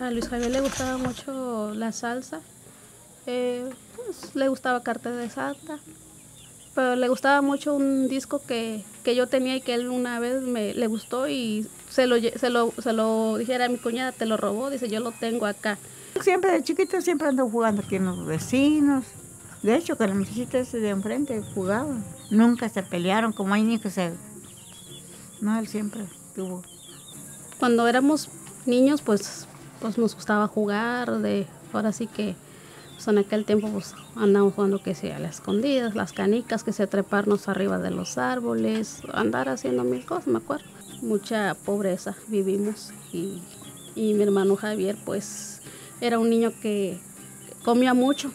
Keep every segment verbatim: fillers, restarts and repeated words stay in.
A Luis Javier le gustaba mucho la salsa, eh, pues, le gustaba Cartel de Santa, pero le gustaba mucho un disco que, que yo tenía y que él una vez me, le gustó y se lo, se lo, se lo dijera a mi cuñada, te lo robó, dice, yo lo tengo acá. Siempre de chiquito siempre ando jugando aquí en los vecinos, de hecho con las muchachitas de enfrente jugaban, nunca se pelearon como hay ni que se... No, él siempre tuvo. Cuando éramos niños pues, pues nos gustaba jugar, de ahora sí que... Pues en aquel tiempo pues, andamos jugando que sea las escondidas, las canicas, que sea treparnos arriba de los árboles, andar haciendo mil cosas, me acuerdo. Mucha pobreza vivimos y, y mi hermano Javier pues era un niño que comía mucho,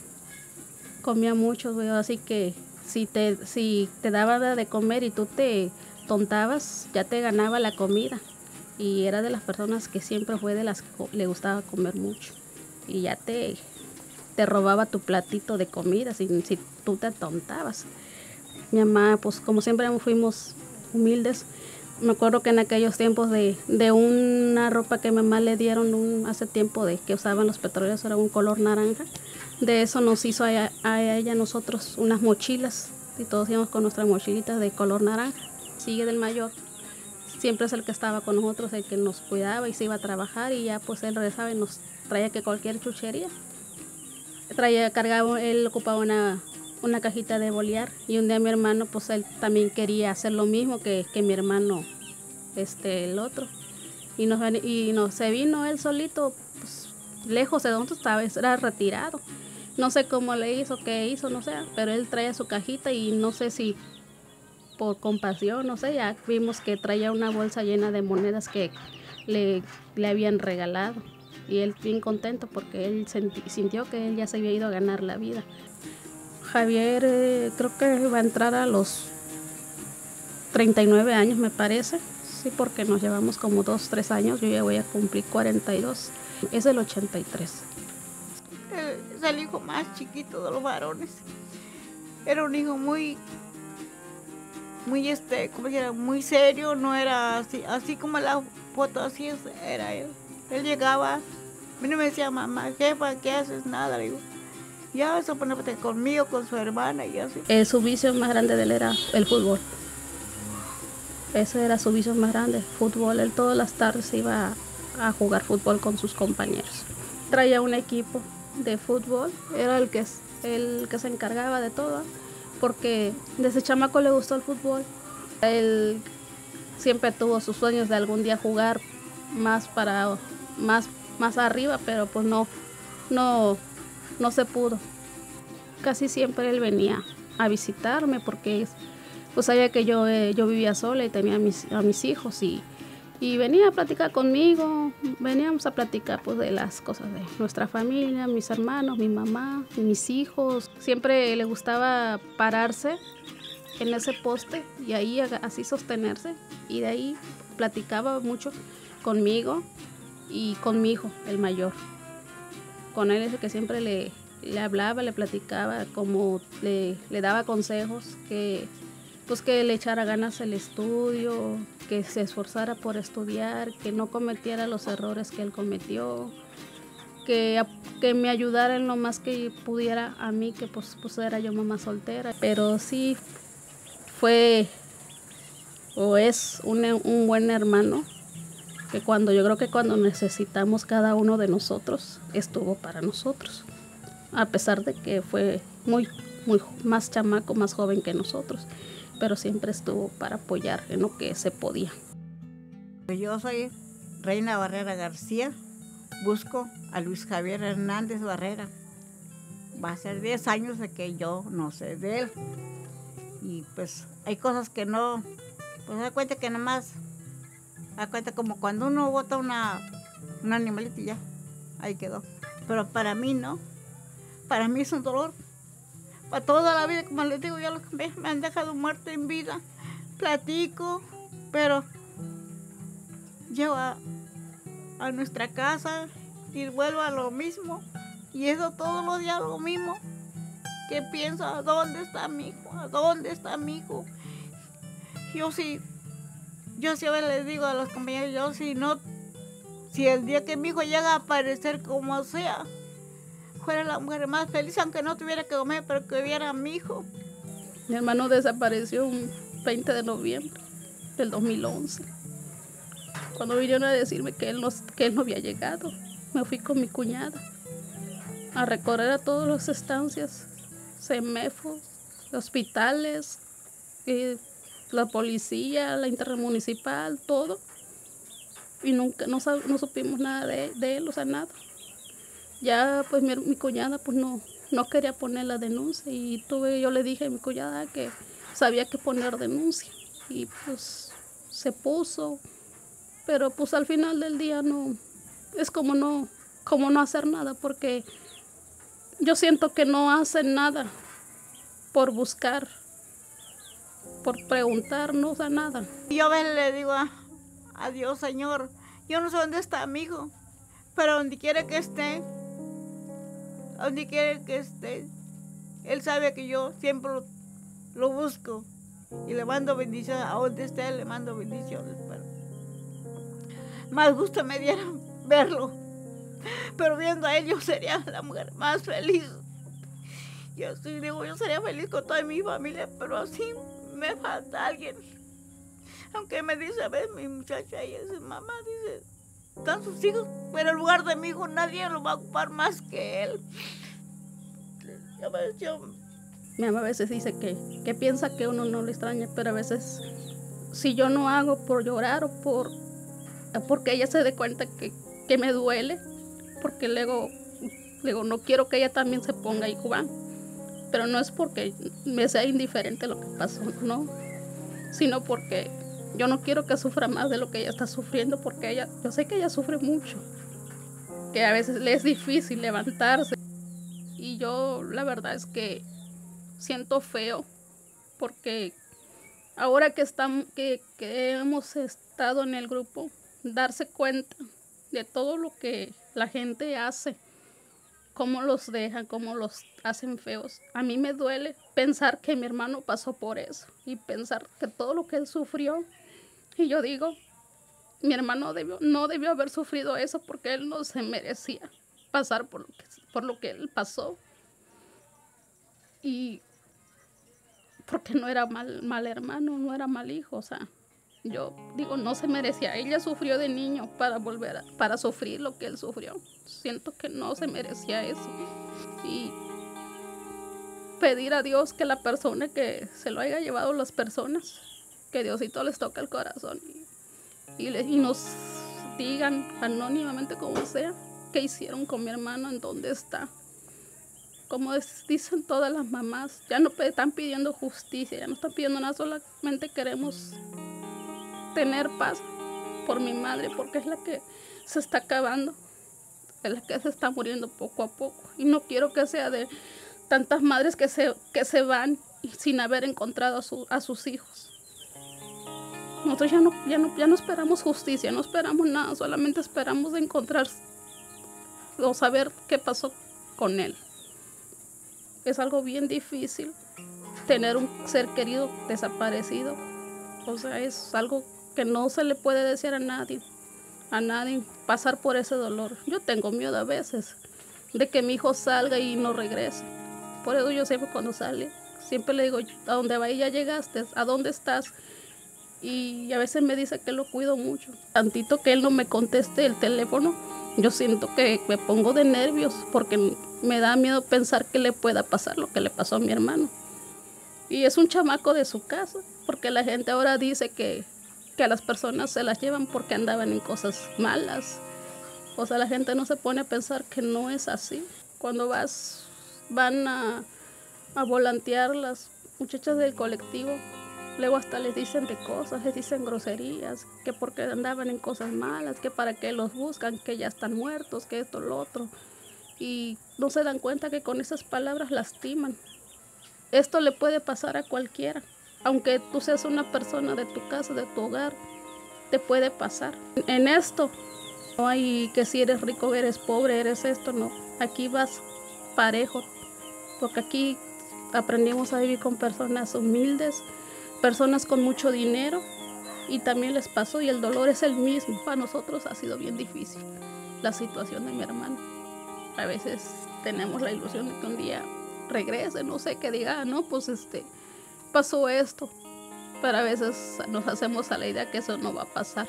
comía mucho, güey, así que si te, si te daba de comer y tú te tontabas, ya te ganaba la comida. Y era de las personas que siempre fue de las que le gustaba comer mucho y ya te... te robaba tu platito de comida si, si tú te atontabas. Mi mamá, pues como siempre fuimos humildes, me acuerdo que en aquellos tiempos de, de una ropa que mamá le dieron un, hace tiempo de que usaban los petroleros, era un color naranja, de eso nos hizo a, a, a ella nosotros unas mochilas y todos íbamos con nuestras mochilitas de color naranja. Sigue del mayor, siempre es el que estaba con nosotros, el que nos cuidaba y se iba a trabajar y ya pues él regresaba y nos traía que cualquier chuchería. Traía, cargaba, él ocupaba una, una cajita de bolear y un día mi hermano, pues él también quería hacer lo mismo que, que mi hermano, este, el otro. Y, nos, y nos, se vino él solito, pues, lejos de donde estaba, era retirado. No sé cómo le hizo, qué hizo, no sé, pero él traía su cajita y no sé si por compasión, no sé, ya vimos que traía una bolsa llena de monedas que le, le habían regalado. Y él bien contento porque él senti sintió que él ya se había ido a ganar la vida. Javier eh, creo que va a entrar a los treinta y nueve años, me parece. Sí, porque nos llevamos como dos, tres años. Yo ya voy a cumplir cuarenta y dos. Es el ochenta y tres. Es el hijo más chiquito de los varones. Era un hijo muy... Muy este, como era muy serio. No era así, así como la foto, así es, era él. Él llegaba, a mí no me decía, mamá, jefa, ¿qué haces? Nada, le digo, ya eso ponerte conmigo, con su hermana y así. Eh, su vicio más grande de él era el fútbol. Ese era su vicio más grande, fútbol. Él todas las tardes iba a, a jugar fútbol con sus compañeros. Traía un equipo de fútbol, era el que, el que se encargaba de todo, porque desde chamaco le gustó el fútbol. Él siempre tuvo sus sueños de algún día jugar más para... Más, más arriba, pero pues no, no, no se pudo. Casi siempre él venía a visitarme porque pues sabía que yo, eh, yo vivía sola y tenía a mis, a mis hijos y, y venía a platicar conmigo, veníamos a platicar pues de las cosas de nuestra familia, mis hermanos, mi mamá, mis hijos. Siempre le gustaba pararse en ese poste y ahí así sostenerse y de ahí platicaba mucho conmigo y con mi hijo, el mayor. Con él es el que siempre le, le hablaba, le platicaba, como le, le daba consejos, que, pues que le echara ganas el estudio, que se esforzara por estudiar, que no cometiera los errores que él cometió, que, que me ayudara en lo más que pudiera a mí, que pues, pues era yo mamá soltera. Pero sí fue o es un, un buen hermano, que cuando yo creo que cuando necesitamos cada uno de nosotros, estuvo para nosotros. A pesar de que fue muy, muy más chamaco, más joven que nosotros, pero siempre estuvo para apoyar en lo que se podía. Yo soy Reina Barrera García, busco a Luis Javier Hernández Barrera. Va a ser diez años de que yo no sé de él. Y pues hay cosas que no, pues se da cuenta que nomás... Acuérdate, como cuando uno bota una, un animalito y ya, ahí quedó. Pero para mí no, para mí es un dolor. Para toda la vida, como les digo, ya los me, me han dejado muerto en vida. Platico, pero llevo a, a nuestra casa y vuelvo a lo mismo. Y eso todos los días lo mismo. Que pienso, ¿a dónde está mi hijo? ¿A dónde está mi hijo? Yo sí... Yo siempre les digo a los compañeros, yo si no si el día que mi hijo llega a aparecer como sea, fuera la mujer más feliz, aunque no tuviera que comer, pero que viera a mi hijo. Mi hermano desapareció un veinte de noviembre del dos mil once. Cuando vinieron a decirme que él, no, que él no había llegado, me fui con mi cuñada a recorrer a todas las estancias, semefos, hospitales, y la policía, la intermunicipal, todo. Y nunca, no, no supimos nada de, de él, o sea, nada. Ya pues mi, mi cuñada pues no, no quería poner la denuncia y tuve, yo le dije a mi cuñada que sabía que poner denuncia y pues se puso, pero pues al final del día no, es como no, como no hacer nada, porque yo siento que no hacen nada por buscar, por preguntarnos a nada. Yo a veces le digo a, a Dios, Señor, yo no sé dónde está mi hijo, pero donde quiera que esté, donde quiera que esté, Él sabe que yo siempre lo, lo busco y le mando bendiciones, a donde esté le mando bendiciones. Pero más gusto me diera verlo, pero viendo a él yo sería la mujer más feliz. Yo sí digo, yo sería feliz con toda mi familia, pero así me falta alguien. Aunque me dice, a ver, mi muchacha, y su mamá dice, están sus hijos, pero en lugar de mi hijo nadie lo va a ocupar más que él. A veces yo... Mi mamá a veces dice que, que piensa que uno no lo extraña, pero a veces si yo no hago por llorar o por porque ella se dé cuenta que, que me duele, porque luego, luego no quiero que ella también se ponga igual, pero no es porque me sea indiferente lo que pasó, no, sino porque yo no quiero que sufra más de lo que ella está sufriendo, porque ella, yo sé que ella sufre mucho, que a veces le es difícil levantarse. Y yo la verdad es que siento feo, porque ahora que, estamos, que, que hemos estado en el grupo, darse cuenta de todo lo que la gente hace, cómo los dejan, cómo los hacen feos. A mí me duele pensar que mi hermano pasó por eso y pensar que todo lo que él sufrió. Y yo digo, mi hermano debió, no debió haber sufrido eso, porque él no se merecía pasar por lo que, por lo que él pasó. Y porque no era mal, mal hermano, no era mal hijo, o sea, yo digo, no se merecía. Ella sufrió de niño para volver a, para sufrir lo que él sufrió. Siento que no se merecía eso. Y pedir a Dios que la persona que se lo haya llevado, las personas, que Diosito les toque el corazón y, y, le, y nos digan anónimamente, como sea, qué hicieron con mi hermano, en dónde está. Como dicen todas las mamás, ya no están pidiendo justicia, ya no están pidiendo nada, solamente queremos tener paz por mi madre, porque es la que se está acabando, es la que se está muriendo poco a poco, y no quiero que sea de tantas madres que se, que se van sin haber encontrado a, su, a sus hijos. Nosotros ya no, ya, no, ya no esperamos justicia, no esperamos nada, solamente esperamos encontrar o saber qué pasó con él. Es algo bien difícil tener un ser querido desaparecido, o sea, es algo que no se le puede decir a nadie, a nadie, pasar por ese dolor. Yo tengo miedo a veces de que mi hijo salga y no regrese. Por eso yo siempre cuando sale, siempre le digo, ¿a dónde va? Ya llegaste, ¿a dónde estás? Y a veces me dice que lo cuido mucho. Tantito que él no me conteste el teléfono, yo siento que me pongo de nervios, porque me da miedo pensar que le pueda pasar lo que le pasó a mi hermano. Y es un chamaco de su casa, porque la gente ahora dice que, que a las personas se las llevan porque andaban en cosas malas. O sea, la gente no se pone a pensar que no es así. Cuando vas, van a, a volantear las muchachas del colectivo, luego hasta les dicen de cosas, les dicen groserías, que porque andaban en cosas malas, que para qué los buscan, que ya están muertos, que esto, lo otro. Y no se dan cuenta que con esas palabras lastiman. Esto le puede pasar a cualquiera, aunque tú seas una persona de tu casa, de tu hogar, te puede pasar. En esto no hay que si eres rico, eres pobre, eres esto, no. Aquí vas parejo, porque aquí aprendimos a vivir con personas humildes, personas con mucho dinero, y también les pasó, y el dolor es el mismo. Para nosotros ha sido bien difícil la situación de mi hermano. A veces tenemos la ilusión de que un día regrese, no sé, que diga, ah, no, pues este, pasó esto. Pero a veces nos hacemos a la idea que eso no va a pasar,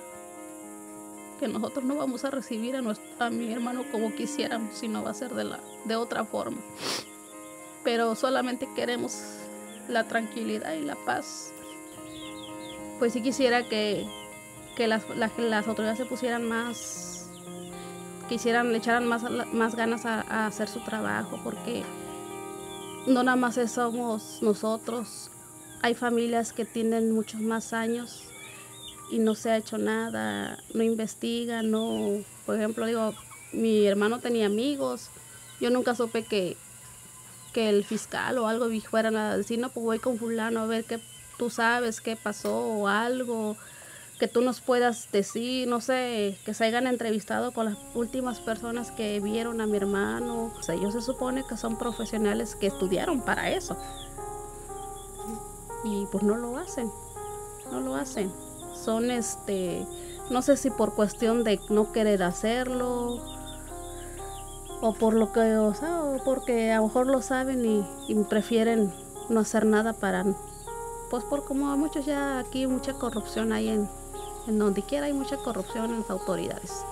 que nosotros no vamos a recibir a, nuestro, a mi hermano como quisiéramos, sino va a ser de, la, de otra forma. Pero solamente queremos la tranquilidad y la paz. Pues sí quisiera que, que las, la, las autoridades se pusieran más, que hicieran, le echaran más, más ganas a, a hacer su trabajo, porque no nada más somos nosotros, hay familias que tienen muchos más años y no se ha hecho nada, no investiga, no. Por ejemplo, digo, mi hermano tenía amigos, yo nunca supe que, que el fiscal o algo fueran a decir, no, pues voy con fulano a ver qué tú sabes, qué pasó o algo, que tú nos puedas decir, no sé, que se hayan entrevistado con las últimas personas que vieron a mi hermano. O sea, ellos se supone que son profesionales que estudiaron para eso y pues no lo hacen, no lo hacen. Son, este, no sé si por cuestión de no querer hacerlo o por lo que, o sea, o porque a lo mejor lo saben y, y prefieren no hacer nada para, pues por como muchos ya aquí mucha corrupción hay en, en donde quiera hay mucha corrupción en las autoridades.